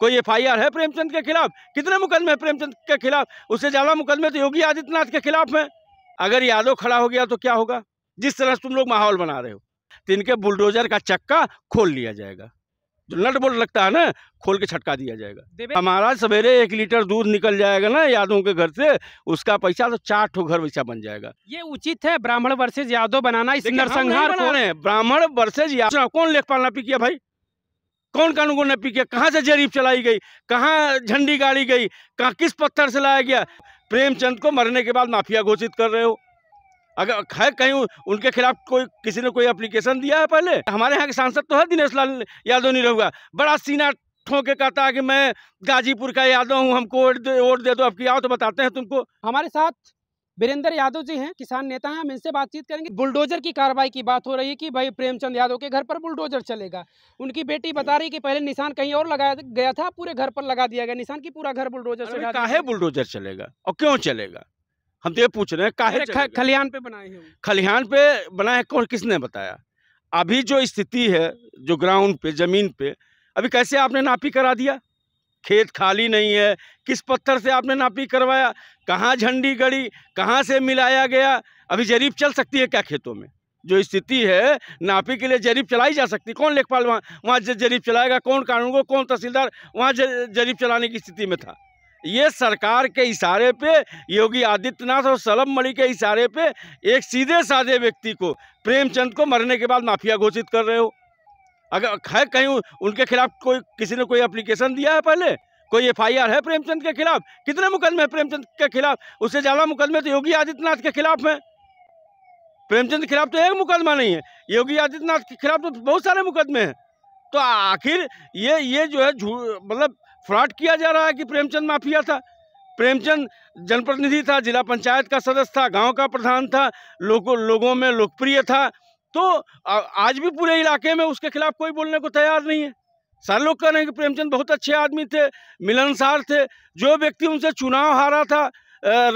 कोई एफआईआर है प्रेमचंद के खिलाफ? कितने मुकदमे हैं प्रेमचंद के खिलाफ? उससे ज़्यादा मुकदमे तो योगी आदित्यनाथ के खिलाफ हैं। अगर यादव खड़ा हो गया तो क्या होगा? जिस तरह से तुम लोग माहौल बना रहे हो तो इनके बुलडोजर का चक्का खोल लिया जाएगा, जो नट बोल्ट लगता है ना, खोल के छटका दिया जाएगा। हमारा सवेरे 1 लीटर दूध निकल जाएगा ना यादवों के घर से, उसका पैसा तो 4 ठो घर वैसा बन जाएगा। ये उचित है ब्राह्मण वर्सेज यादव बनाना? इस नरसंहार ब्राह्मण वर्सेज यादव कौन लेखपाल ना पी किया भाई? कौन कानून ने पी किया? कहाँ से जरीब चलाई गई, कहाँ झंडी गाड़ी गई, कहाँ किस पत्थर से लाया गया? प्रेमचंद को मरने के बाद माफिया घोषित कर रहे हो। अगर है कहीं उनके खिलाफ कोई, किसी ने कोई एप्लीकेशन दिया है पहले? हमारे यहाँ के सांसद तो है दिनेश लाल यादव, नहीं रहूँगा, बड़ा सीना ठोंके कहता है कि मैं गाजीपुर का यादव हूँ, हमको वोट दे दो। अब की आओ तो बताते हैं तुमको। हमारे साथ वीरेंद्र यादव जी हैं, किसान नेता हैं, हम इनसे बातचीत करेंगे। बुलडोजर की कार्रवाई की बात हो रही है कि भाई प्रेमचंद यादव के घर पर बुलडोजर चलेगा। उनकी बेटी बता रही कि पहले निशान कहीं और लगाया गया था, पूरे घर पर लगा दिया गया निशान की पूरा घर बुलडोजर चलेगा। काहे बुलडोजर चलेगा और क्यों चलेगा, हम तो ये पूछ रहे हैं। काहे खलिहान पे बनाए हैं? खलिहान पे बनाए कौन, किसने बताया? अभी जो स्थिति है, जो ग्राउंड पे, जमीन पे, अभी कैसे आपने नापी करा दिया? खेत खाली नहीं है, किस पत्थर से आपने नापी करवाया, कहाँ झंडी गड़ी, कहाँ से मिलाया गया? अभी जरीब चल सकती है क्या खेतों में? जो स्थिति है, नापी के लिए जरीब चलाई जा सकती। कौन लेखपाल वहाँ जरीब चलाएगा? कौन कानून को, कौन तहसीलदार वहाँ जरीब चलाने की स्थिति में था? ये सरकार के इशारे पे, योगी आदित्यनाथ और शलभ मणि के इशारे पे एक सीधे साधे व्यक्ति को, प्रेमचंद को मरने के बाद माफिया घोषित कर रहे हो। अगर है कहीं उनके खिलाफ कोई, किसी ने कोई एप्लीकेशन दिया है पहले? कोई एफआईआर है प्रेमचंद के खिलाफ? कितने मुकदमे हैं प्रेमचंद के खिलाफ? उससे ज़्यादा मुकदमे तो योगी आदित्यनाथ के खिलाफ हैं। प्रेमचंद के खिलाफ तो एक मुकदमा नहीं है, योगी आदित्यनाथ के खिलाफ तो बहुत सारे मुकदमे हैं। तो आखिर ये जो है मतलब फ्रॉड किया जा रहा है कि प्रेमचंद माफिया था। प्रेमचंद जनप्रतिनिधि था, जिला पंचायत का सदस्य था, गाँव का प्रधान था, लोगों में लोकप्रिय था। तो आज भी पूरे इलाके में उसके खिलाफ कोई बोलने को तैयार नहीं है। सारे लोग कह रहे हैं कि प्रेमचंद बहुत अच्छे आदमी थे, मिलनसार थे। जो व्यक्ति उनसे चुनाव हारा था,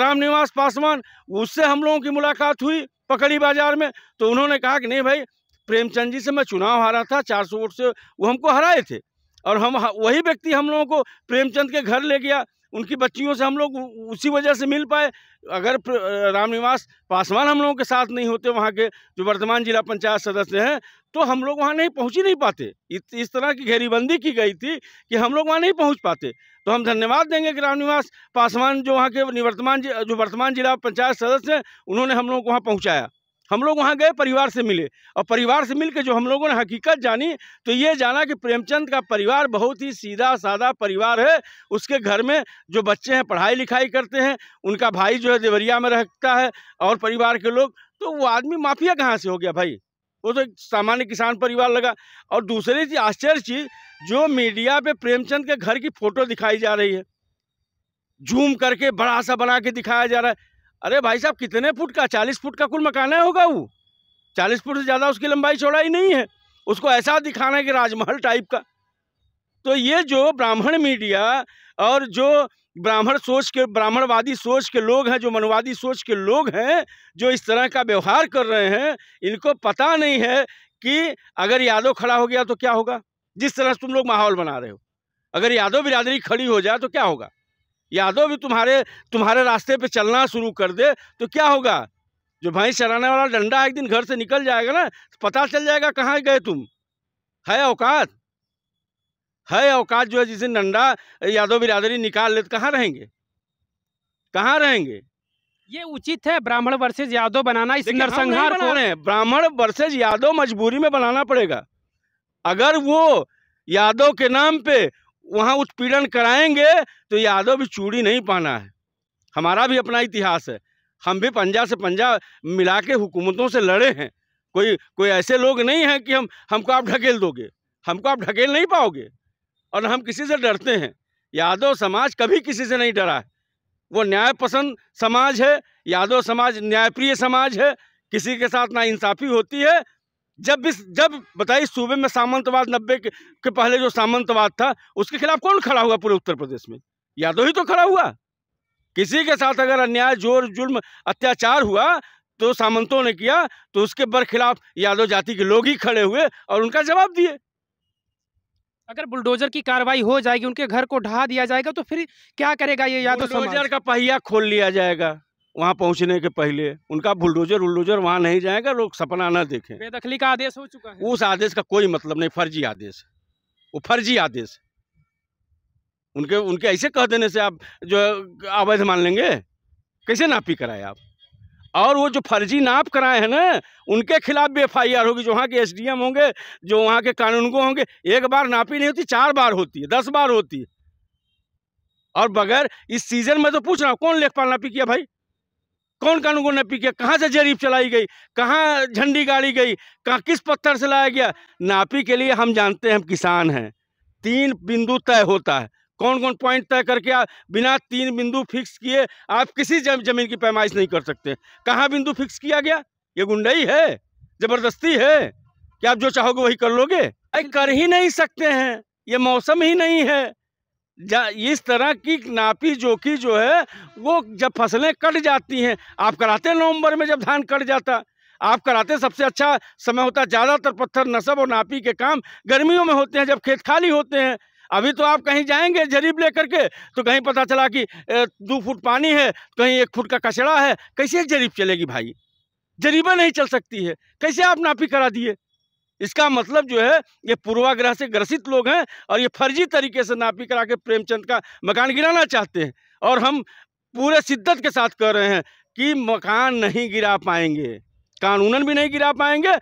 रामनिवास पासवान, उससे हम लोगों की मुलाकात हुई पकड़ी बाजार में, तो उन्होंने कहा कि नहीं भाई, प्रेमचंद जी से मैं चुनाव हारा था, 400 वोट से वो हमको हराए थे, और हम वही व्यक्ति हम लोगों को प्रेमचंद के घर ले गया, उनकी बच्चियों से हम लोग उसी वजह से मिल पाए। अगर रामनिवास पासवान हम लोगों के साथ नहीं होते, वहाँ के जो वर्तमान जिला पंचायत सदस्य हैं, तो हम लोग वहाँ नहीं पहुँच ही नहीं पाते। इस तरह की घेरीबंदी की गई थी कि हम लोग वहाँ नहीं पहुँच पाते। तो हम धन्यवाद देंगे कि रामनिवास पासवान जो वहाँ के वर्तमान जिला पंचायत सदस्य हैं, उन्होंने हम लोग को वहाँ पहुँचाया। हम लोग वहाँ गए, परिवार से मिले, और परिवार से मिलकर जो हम लोगों ने हकीकत जानी, तो ये जाना कि प्रेमचंद का परिवार बहुत ही सीधा सादा परिवार है। उसके घर में जो बच्चे हैं पढ़ाई लिखाई करते हैं, उनका भाई जो है देवरिया में रहता है, और परिवार के लोग। तो वो आदमी माफिया कहाँ से हो गया भाई? वो तो सामान्य किसान परिवार लगा। और दूसरी चीज, आश्चर्य चीज़, जो मीडिया पर प्रेमचंद के घर की फ़ोटो दिखाई जा रही है, जूम करके बड़ा सा बना के दिखाया जा रहा है। अरे भाई साहब, कितने फुट का, 40 फुट का कुल मकाना होगा वो, 40 फुट से ज़्यादा उसकी लंबाई चौड़ाई नहीं है। उसको ऐसा दिखाना है कि राजमहल टाइप का। तो ये जो ब्राह्मण मीडिया और जो ब्राह्मणवादी सोच के लोग हैं, जो मनुवादी सोच के लोग हैं, जो इस तरह का व्यवहार कर रहे हैं, इनको पता नहीं है कि अगर यादव खड़ा हो गया तो क्या होगा। जिस तरह से तुम लोग माहौल बना रहे हो, अगर यादव बिरादरी खड़ी हो जाए तो क्या होगा? यादव भी तुम्हारे रास्ते पे चलना शुरू कर दे तो क्या होगा? जो भैंस चराने वाला डंडा एक दिन घर से निकल जाएगा ना, तो पता चल जाएगा कहाँ गए तुम। है औकात जो है, जिस दिन डंडा यादव बिरादरी निकाल ले तो कहाँ रहेंगे? ये उचित है ब्राह्मण वर्सेज यादव बनाना? इस नरसंहार ब्राह्मण वर्सेज यादव मजबूरी में बनाना पड़ेगा। अगर वो यादव के नाम पे वहाँ उत्पीड़न कराएंगे तो यादव भी चूड़ी नहीं पाना है। हमारा भी अपना इतिहास है, हम भी पंजा से पंजा मिला के हुकूमतों से लड़े हैं। कोई ऐसे लोग नहीं हैं कि हमको आप ढकेल दोगे, हमको आप ढकेल नहीं पाओगे। और हम किसी से डरते हैं, यादव समाज कभी किसी से नहीं डरा है। वो न्यायपसंद समाज है, यादव समाज न्यायप्रिय समाज है, किसी के साथ ना इंसाफ़ी होती है। जब बताइए, सूबे में सामंतवाद 90 के पहले जो सामंतवाद था, उसके खिलाफ कौन खड़ा हुआ पूरे उत्तर प्रदेश में? यादव ही तो खड़ा हुआ। किसी के साथ अगर अन्याय, जोर, जुल्म, अत्याचार हुआ तो सामंतों ने किया, तो उसके बर खिलाफ यादव जाति के लोग ही खड़े हुए और उनका जवाब दिए। अगर बुलडोजर की कार्रवाई हो जाएगी, उनके घर को ढहा दिया जाएगा, तो फिर क्या करेगा ये यादव समाज? बुलडोजर का पहिया खोल लिया जाएगा वहाँ पहुँचने के पहले, उनका बुलडोजर वहाँ नहीं जाएगा, लोग सपना ना देखें। बेदखली का आदेश हो चुका है, उस आदेश का कोई मतलब नहीं, फर्जी आदेश, वो फर्जी आदेश। उनके उनके ऐसे कह देने से आप जो अवैध मान लेंगे? कैसे नापी कराए आप? और वो जो फर्जी नाप कराए हैं ना, उनके खिलाफ भी एफआईआर होगी, जो वहाँ के एसडीएम होंगे, जो वहाँ के कानूनगो होंगे। एक बार नापी नहीं होती, 4 बार होती है, 10 बार होती है। और बगैर इस सीजन में तो पूछ रहा हूँ, कौन लेखपाल नापी किया भाई? कौन कानूनगो नापी किया? कहाँ से जरीब चलाई गई, कहाँ झंडी गाड़ी गई, कहाँ किस पत्थर से लाया गया? नापी के लिए हम जानते हैं, हम किसान हैं, 3 बिंदु तय होता है। कौन कौन पॉइंट तय करके आप बिना 3 बिंदु फिक्स किए आप किसी जमीन की पैमाइश नहीं कर सकते। कहाँ बिंदु फिक्स किया गया? ये गुंडाई है, जबरदस्ती है कि आप जो चाहोगे वही कर लोगे। कर ही नहीं सकते हैं, ये मौसम ही नहीं है। इस तरह की नापी जोखी जो है वो जब फसलें कट जाती हैं, आप कराते नवंबर में जब धान कट जाता, आप कराते सबसे अच्छा समय होता। ज़्यादातर पत्थर नसब और नापी के काम गर्मियों में होते हैं जब खेत खाली होते हैं। अभी तो आप कहीं जाएंगे जरीब लेकर के तो कहीं पता चला कि 2 फुट पानी है, कहीं 1 फुट का कचरा है। कैसे जरीब चलेगी भाई? जरीबा नहीं चल सकती है, कैसे आप नापी करा दिए? इसका मतलब जो है ये पूर्वाग्रह से ग्रसित लोग हैं और ये फर्जी तरीके से नापी करा के प्रेमचंद का मकान गिराना चाहते हैं। और हम पूरे शिद्दत के साथ कह रहे हैं कि मकान नहीं गिरा पाएंगे, कानूनन भी नहीं गिरा पाएंगे।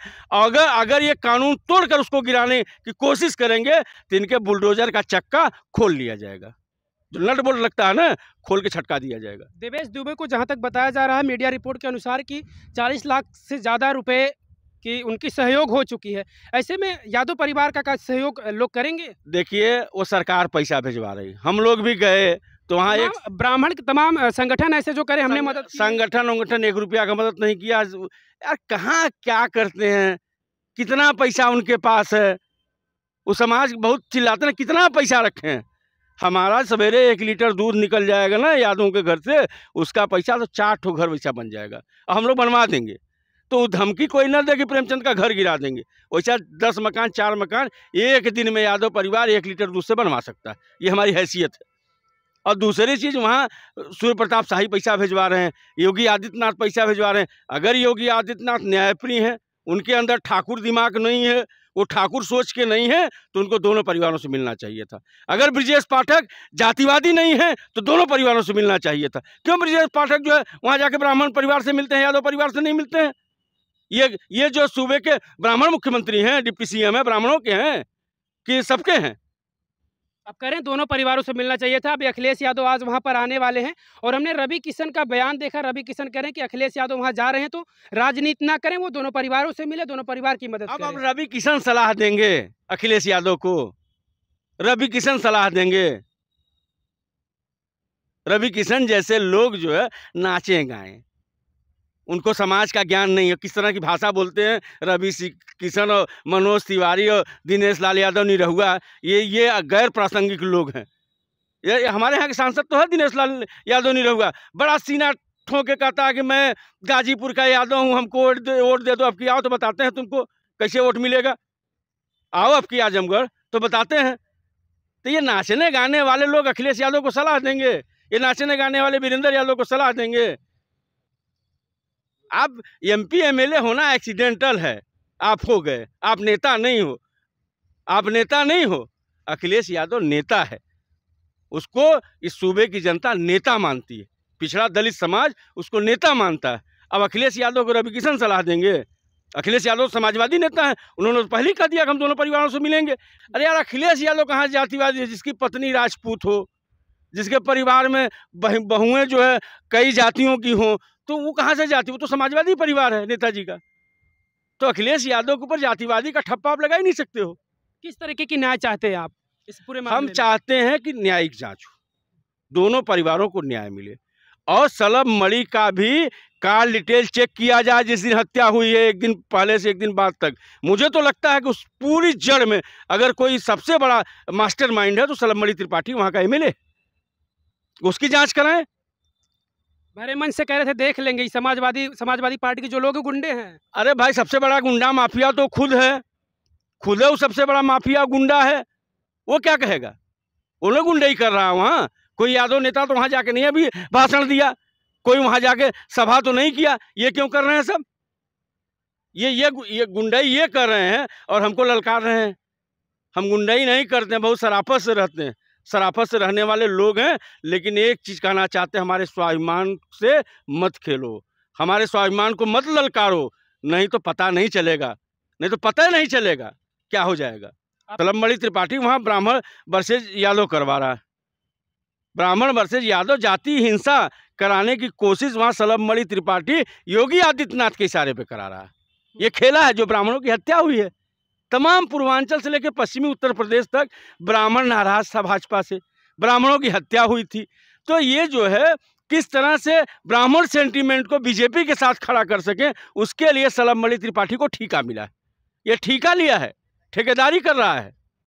अगर ये कानून तोड़कर उसको गिराने की कोशिश करेंगे तो इनके बुलडोजर का चक्का खोल लिया जाएगा, जो नट बोल्ट लगता है ना, खोल के छटका दिया जाएगा। देवेश दुबे को जहां तक बताया जा रहा है मीडिया रिपोर्ट के अनुसार कि 40 लाख से ज़्यादा रुपए की उनकी सहयोग हो चुकी है, ऐसे में यादव परिवार का सहयोग लोग करेंगे? देखिए, वो सरकार पैसा भिजवा रही, हम लोग भी गए तो वहाँ एक ब्राह्मण तमाम संगठन ऐसे जो करे, हमने मदद, संगठन 1 रुपया का मदद नहीं किया। यार कहाँ क्या करते हैं, कितना पैसा उनके पास है? वो समाज बहुत चिल्लाते हैं कितना पैसा रखे हैं। हमारा सवेरे 1 लीटर दूध निकल जाएगा ना यादों के घर से, उसका पैसा तो 4 ठो घर वैसा बन जाएगा और हम लोग बनवा देंगे। तो धमकी कोई ना दे कि प्रेमचंद का घर गिरा देंगे, वैसा 10 मकान 4 मकान एक दिन में यादव परिवार 1 लीटर दूध से बनवा सकता है, ये हमारी हैसियत है। और दूसरी चीज़, वहाँ सूर्य प्रताप शाही पैसा भिजवा रहे हैं, योगी आदित्यनाथ पैसा भिजवा रहे हैं। अगर योगी आदित्यनाथ न्यायप्रिय हैं, उनके अंदर ठाकुर दिमाग नहीं है, वो ठाकुर सोच के नहीं है, तो उनको दोनों परिवारों से मिलना चाहिए था। अगर ब्रजेश पाठक जातिवादी नहीं है तो दोनों परिवारों से मिलना चाहिए था। क्यों ब्रजेश पाठक जो है वहाँ जाके ब्राह्मण परिवार से मिलते हैं, यादव परिवार से नहीं मिलते हैं? ये जो सूबे के ब्राह्मण मुख्यमंत्री हैं, डिप्टी CM हैं, ब्राह्मणों के हैं कि सबके हैं? अब कह रहे हैं दोनों परिवारों से मिलना चाहिए था। अब अखिलेश यादव आज वहां पर आने वाले हैं और हमने रवि किशन का बयान देखा, रवि किशन कह रहे हैं कि अखिलेश यादव वहां जा रहे हैं तो राजनीति ना करें, वो दोनों परिवारों से मिले, दोनों परिवार की मदद करें। अब रवि किशन सलाह देंगे अखिलेश यादव को, रवि किशन सलाह देंगे। रवि किशन जैसे लोग जो है नाचे गाएं, उनको समाज का ज्ञान नहीं है, किस तरह की भाषा बोलते हैं। रवि किशन और मनोज तिवारी और दिनेश लाल यादव निरहुआ, ये गैर प्रासंगिक लोग हैं। ये हमारे यहाँ के सांसद तो है दिनेश लाल यादव निरहुआ, बड़ा सीना ठोंके कहता है कि मैं गाजीपुर का यादव हूँ, हमको वोट दे दो। अब की आओ तो बताते हैं तुमको कैसे वोट मिलेगा, आओ अब की आजमगढ़ तो बताते हैं। तो ये नाचने गाने वाले लोग अखिलेश यादव को सलाह देंगे, ये नाचने गाने वाले वीरेंद्र यादव को सलाह देंगे। आप MP MLA होना एक्सीडेंटल है, आप हो गए, आप नेता नहीं हो, आप नेता नहीं हो। अखिलेश यादव नेता है, उसको इस सूबे की जनता नेता मानती है, पिछड़ा दलित समाज उसको नेता मानता है। अब अखिलेश यादव को रवि किशन सलाह देंगे। अखिलेश यादव समाजवादी नेता हैं, उन्होंने तो पहले ही कह दिया कि हम दोनों परिवारों से मिलेंगे। अरे यार, अखिलेश यादव कहाँ जातिवादी है? जिसकी पत्नी राजपूत हो, जिसके परिवार में बहुएँ जो है कई जातियों की हों, तो वो कहाँ से जाती? वो तो समाजवादी परिवार है नेताजी का। तो अखिलेश यादव के ऊपर जातिवादी का ठप्पा आप लगा ही नहीं सकते हो। किस तरीके की न्याय चाहते हैं आप इस पूरे मामले में? हम चाहते हैं कि न्यायिक जांच हो, दोनों परिवारों को न्याय मिले। और शलभ मणि का भी कार डिटेल चेक किया जाए, जिस दिन हत्या हुई है, 1 दिन पहले से 1 दिन बाद तक। मुझे तो लगता है कि उस पूरी जड़ में अगर कोई सबसे बड़ा मास्टर माइंड है तो शलभ मणि त्रिपाठी वहाँ का MLA, उसकी जाँच कराएं। भरे मन से कह रहे थे देख लेंगे, समाजवादी पार्टी के जो लोग गुंडे हैं। अरे भाई, सबसे बड़ा गुंडा माफिया तो खुद है, वो सबसे बड़ा माफिया गुंडा है। वो क्या कहेगा? वो लोग गुंडई कर रहा है वहाँ। कोई यादव नेता तो वहाँ जाके नहीं अभी भाषण दिया, कोई वहाँ जाके सभा तो नहीं किया। ये क्यों कर रहे हैं सब? ये गुंडई ये कर रहे हैं और हमको ललकार रहे हैं। हम गुंडई नहीं करते हैं, बहुत शराफत से रहते हैं, शराफत से रहने वाले लोग हैं। लेकिन एक चीज़ कहना चाहते हैं, हमारे स्वाभिमान से मत खेलो, हमारे स्वाभिमान को मत ललकारो, नहीं तो पता नहीं चलेगा, नहीं तो पता ही नहीं चलेगा क्या हो जाएगा। असलम मड़ी त्रिपाठी वहाँ ब्राह्मण वर्सेज यादव करवा रहा है, ब्राह्मण वर्सेज यादव जाति हिंसा कराने की कोशिश वहाँ शलभ मणि त्रिपाठी योगी आदित्यनाथ के इशारे पे करा रहा है। ये खेला है, जो ब्राह्मणों की हत्या हुई है तमाम पूर्वांचल से लेकर पश्चिमी उत्तर प्रदेश तक ब्राह्मण नाराज था भाजपा से, ब्राह्मणों की हत्या हुई थी। तो ये जो है किस तरह से ब्राह्मण सेंटीमेंट को बीजेपी के साथ खड़ा कर सकें, उसके लिए शलभ मणि त्रिपाठी को ठीका मिला है, ये ठीका लिया है, ठेकेदारी कर रहा है।